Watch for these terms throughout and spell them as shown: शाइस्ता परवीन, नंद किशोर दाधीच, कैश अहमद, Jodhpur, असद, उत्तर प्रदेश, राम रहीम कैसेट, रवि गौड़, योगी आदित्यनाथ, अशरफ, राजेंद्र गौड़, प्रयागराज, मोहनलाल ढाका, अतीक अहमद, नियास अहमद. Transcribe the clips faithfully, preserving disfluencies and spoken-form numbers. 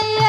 Bye.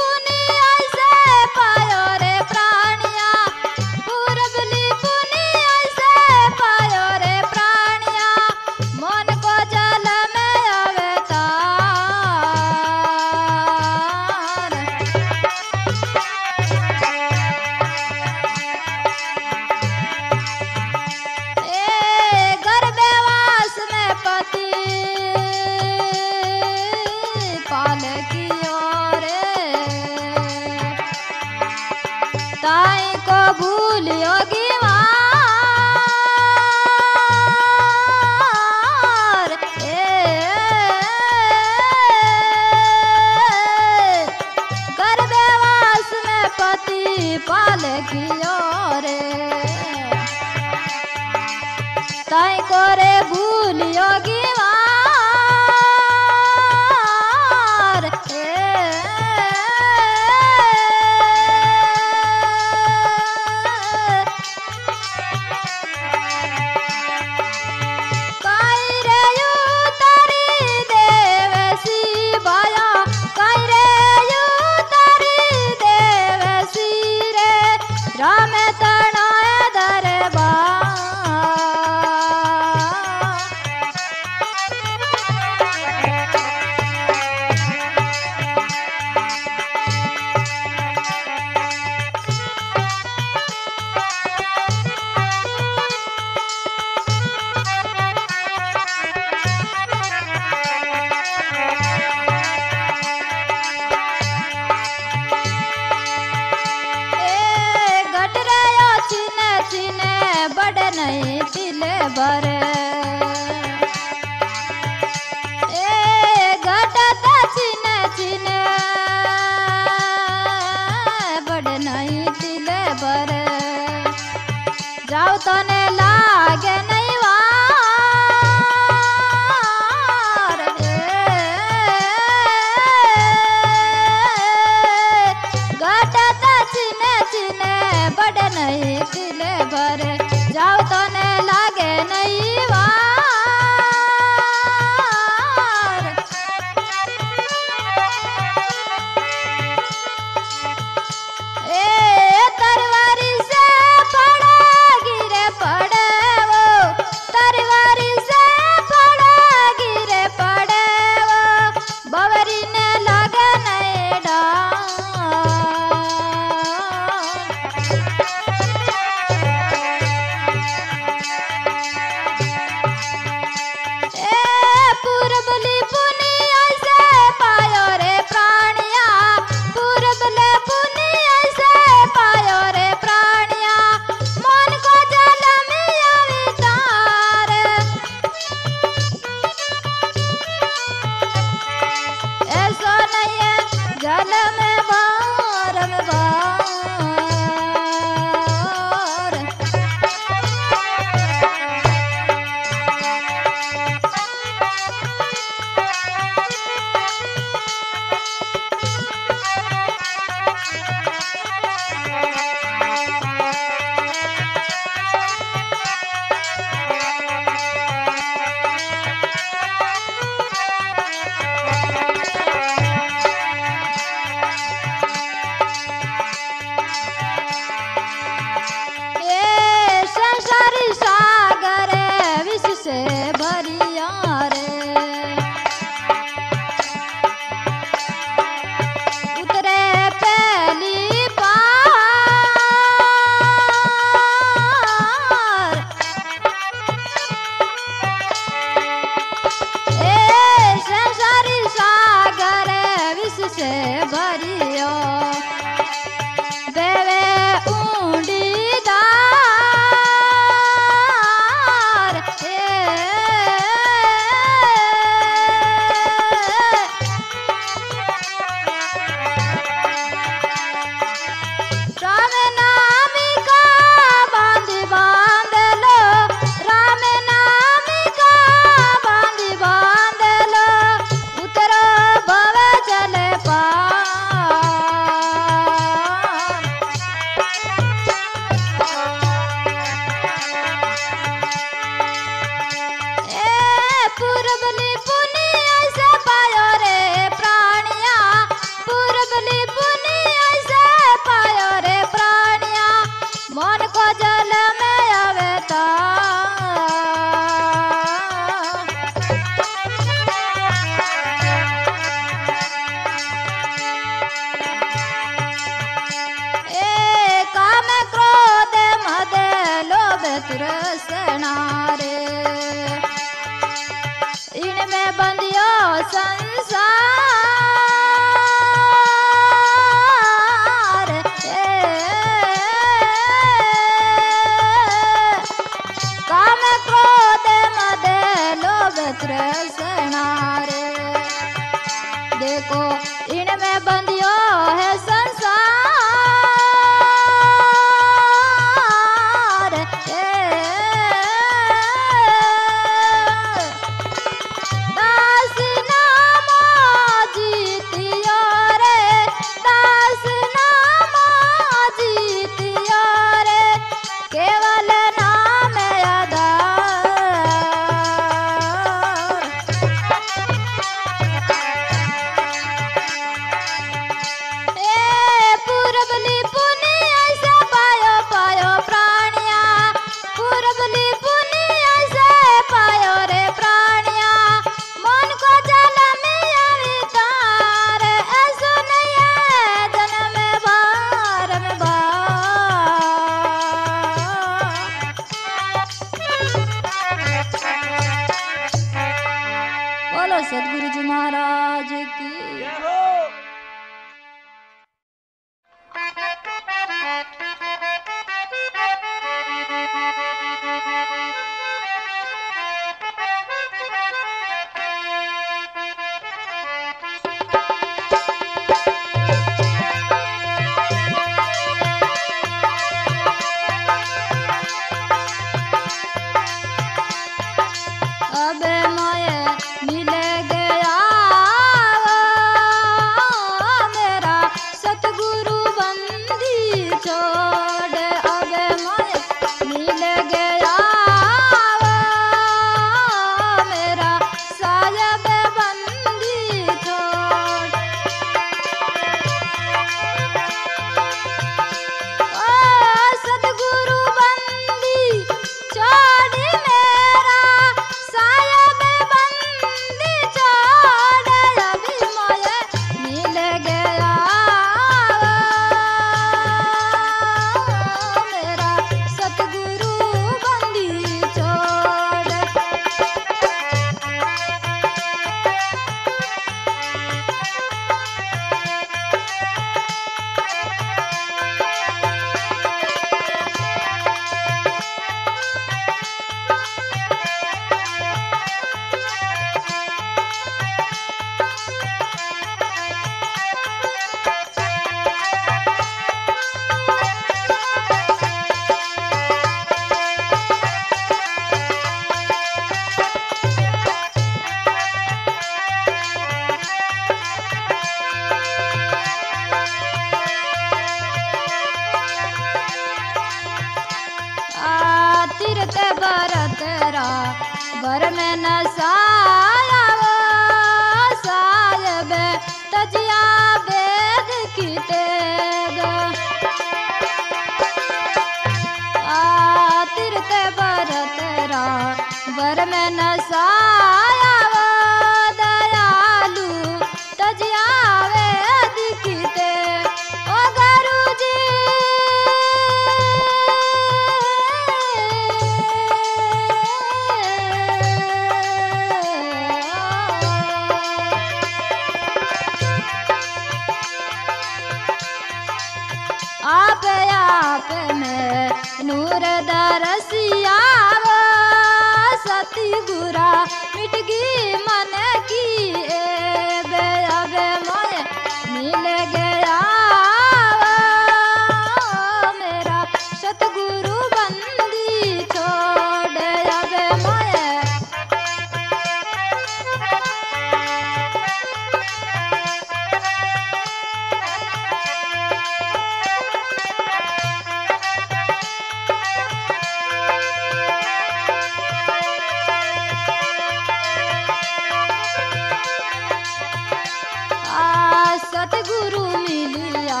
सतगुरु मिलिया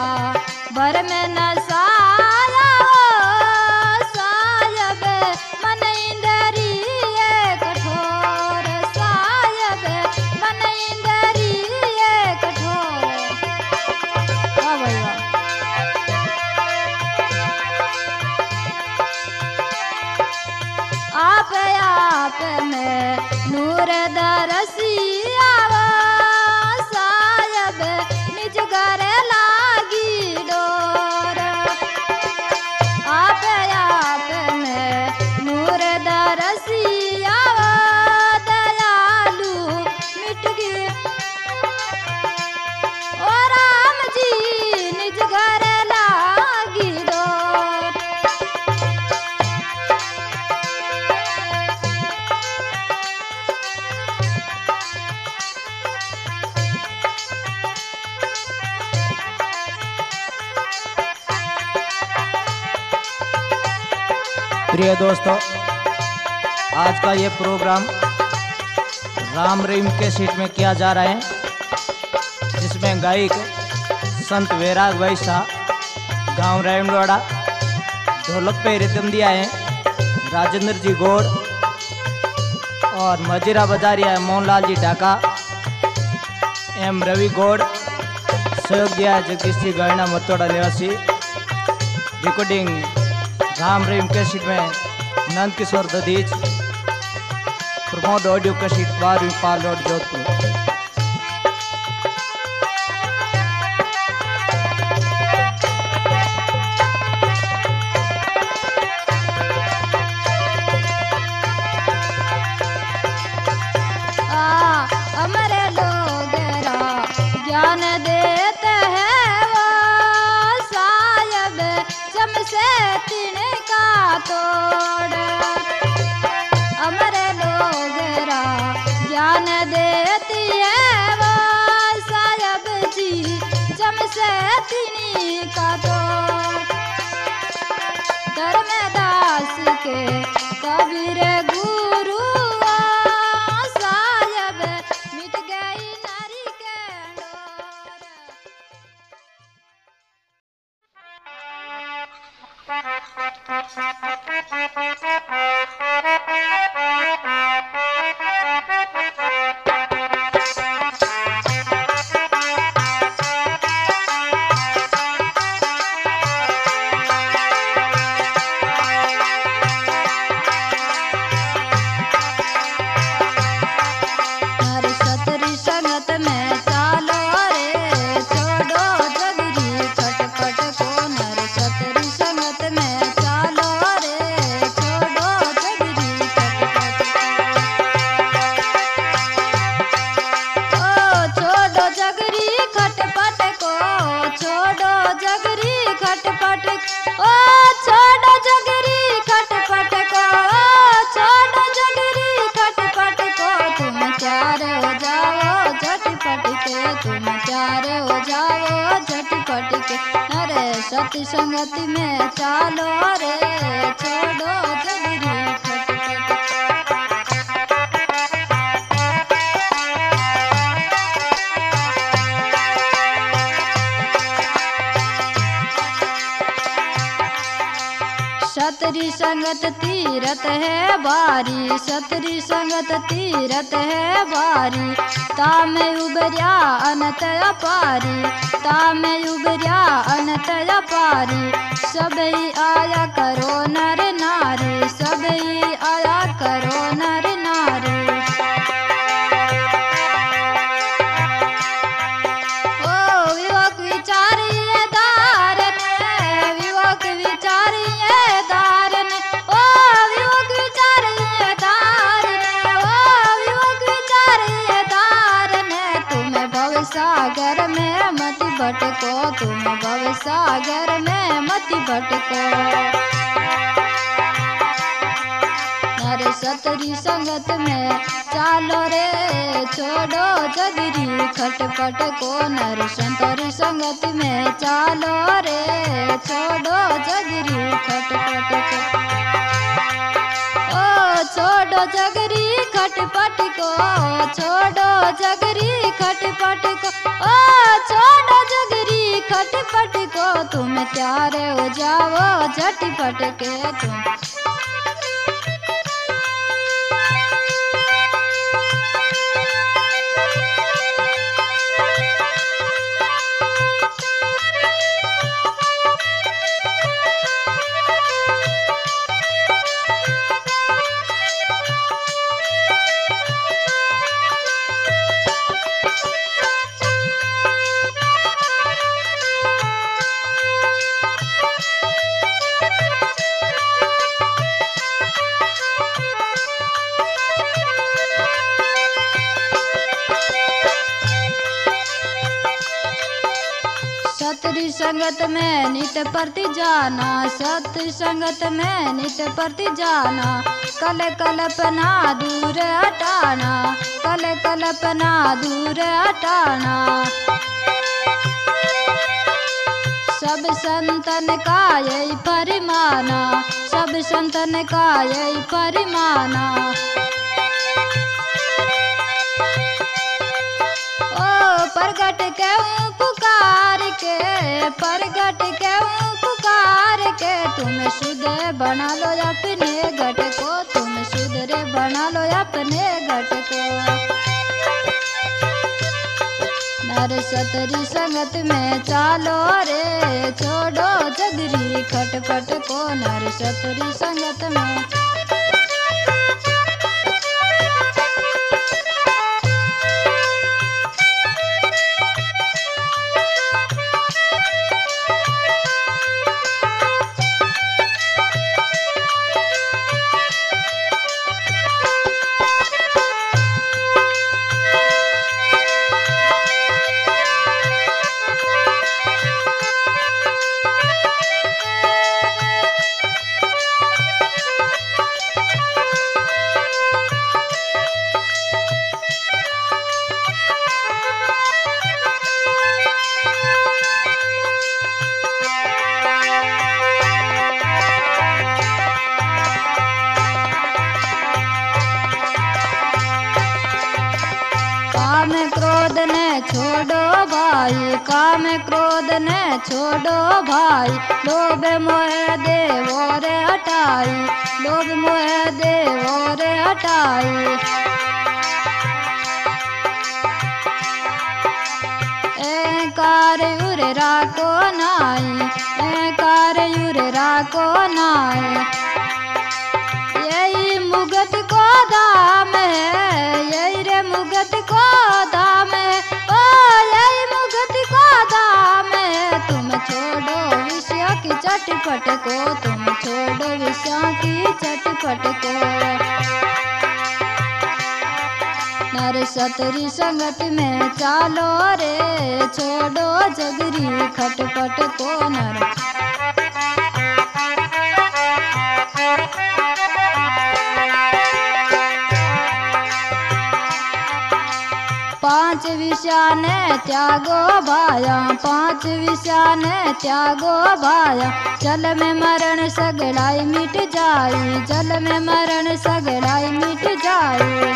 भर में न साया सायब मन इंदरिये कठोर सायब मन इंदरिये कठोर। वाह भाई वाह। आप आप में नूर दरसिया सायब निज घर लागी डोर। आप आप में नूर दरसिया दयालु मिट गए ओ राम जी निज घर लागी डोर। प्रिय दोस्तों, आज का ये प्रोग्राम राम रहीम कैसेट में किया जा रहा है, जिसमें गायक संत वैराग भाई शाह गाँव रायमडवाड़ा ढोलक पे रिदम दिया है राजेंद्र जी गौड़ और मजीरा बजा रहा है मोहनलाल जी ढाका, एम रवि गौड़ सहयोग दिया है जगदीश जी गायना मतोड़ा निवासी। रिकॉर्डिंग राम रहीम कैसेट में नंद किशोर दाधीच, प्रमोद ऑडियो कैसेट बारहवीं पाल रोड जोधपुर। अमरे लोग रा ज्ञान देती है वो सायब जी जम से तिनी का तो धर्म दास के कबीर गुरु सायब मिट गई नारी के डोर। तुम प्यारे हो जाओ झटपट के अरे सती संगति में चालो रे छोड़ो जगरी सतरी संगत तीरथ है बारी सतरी संगत तीरथ है बारी ताम उबरिया अनत अपारी ताम उबरिया अनत अपारी सबई आया करो नर नारी सबई आया करो नर नारी। ओ विवेक विचारिए दार में विवेक विचारिए सागर में मत भटको तुम भव सागर में मत भटको अरे सतरी संगत में चालो रे छोड़ो जगरी खटपट को नर संतरी संगत में चालो रे छोड़ो जगरी खटपट को ओ छोड़ो जगरी खटपट को छोड़ो जगरी खटपट को ओ छोड़ो चौपट को तुम प्यारे हो जाओ झटपट के तुम। सतरी संगत में नित प्रति जाना, सतरी संगत में नित प्रति जाना, कल कल्पना दूर हटाना, कल कल्पना दूर हटाना। सब संतन का यही परिमाना, सब संतन का यही परिमाना। ओ प्रगट के प्रगट के पुकार के तुम सुधरे बना लो अपने घट को, तुम सुधरे बना लो अपने घट को। नर सतरी संगत में चालो रे छोड़ो जगरी खटपट को, नर सतरी संगत में। काम क्रोध ने छोड़ो भाई, काम क्रोध ने छोड़ो भाई, लोभ मोह देवो रे हटाई, लोभ मोह देवो रे हटाई। एकार उर राको नाई, एकार उर राको नाई। यही मुगत को धाम है, यही रे मुगत को धाम है, ओ यही मुगत को धाम है। तुम छोड़ो विषया की चटपट को, तुम छोड़ो विषया की चटपट को। नर सतरी संगत में चालो रे छोड़ो जगरी खटपट को, नर पांच विषया ने त्यागो भाया, पांच विषया ने त्यागो भाया। जल में मरण सगड़ाई मिट जाई, जल में मरण सगड़ाई मिट जाई।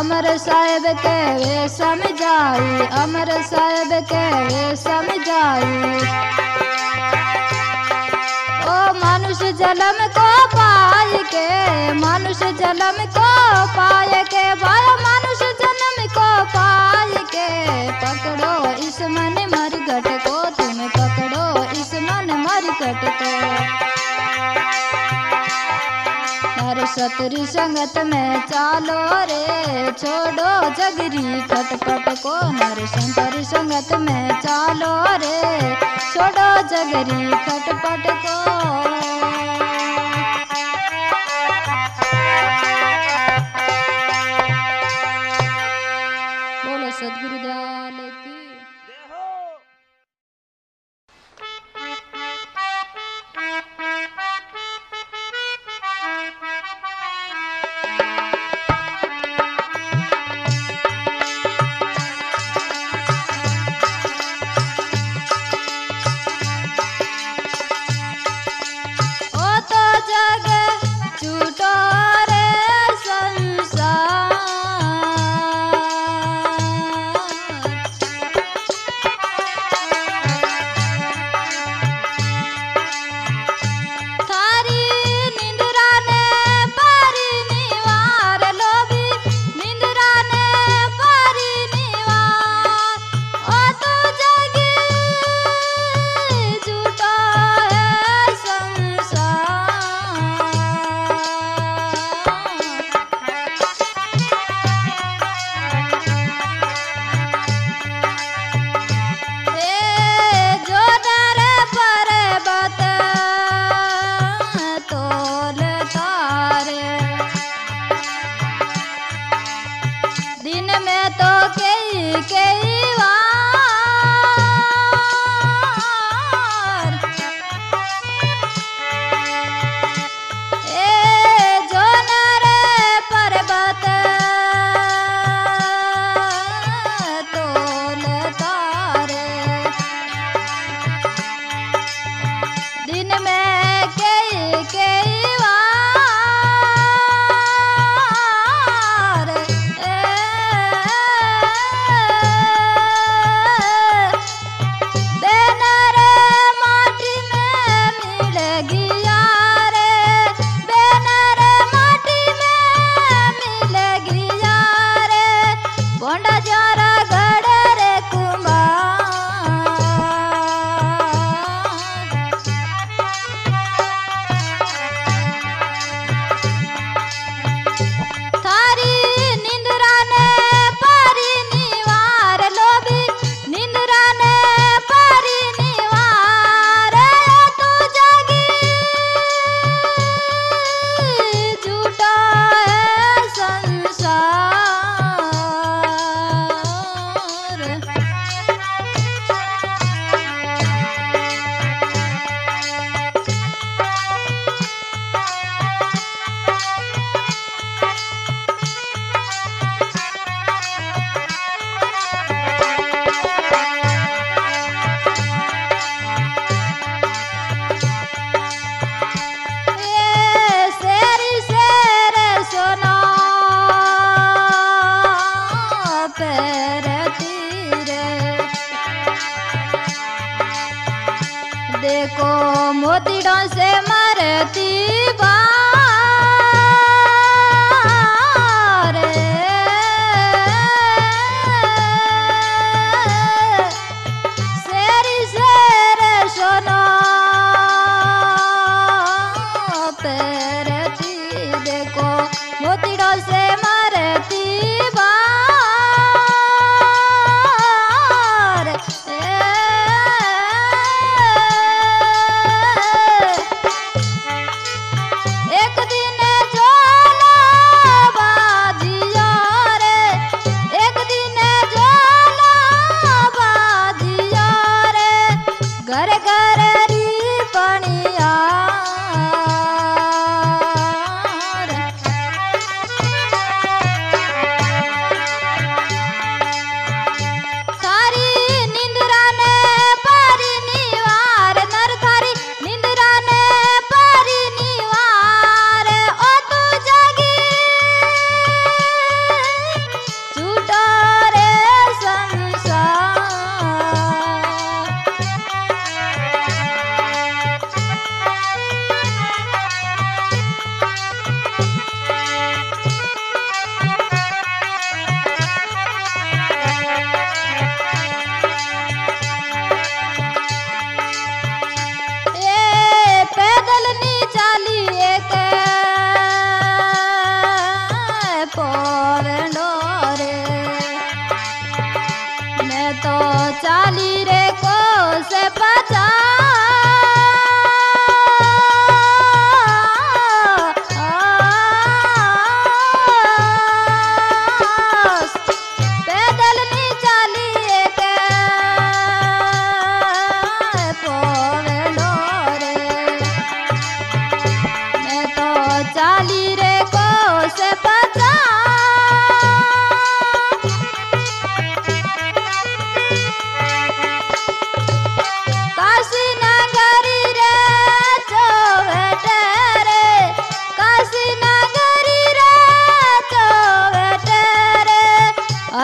अमर साहेब के वे समझाई, अमर साहेब के वे समझाई। मनुष्य जन्म को पाए के, मनुष्य जन्म को पाए के, भाई मनुष्य जन्म को पाए के। पकड़ो इस मन मरघट को, तुम पकड़ो इस मन मरघट को। नर सतरी संगत में चालो रे छोड़ो जगरी खटपट को, नर सतरी संगत में चालो रे छोड़ो जगरी खटपट को।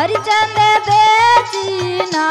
हरिचंद बेचीना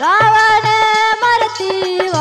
रावण मरती।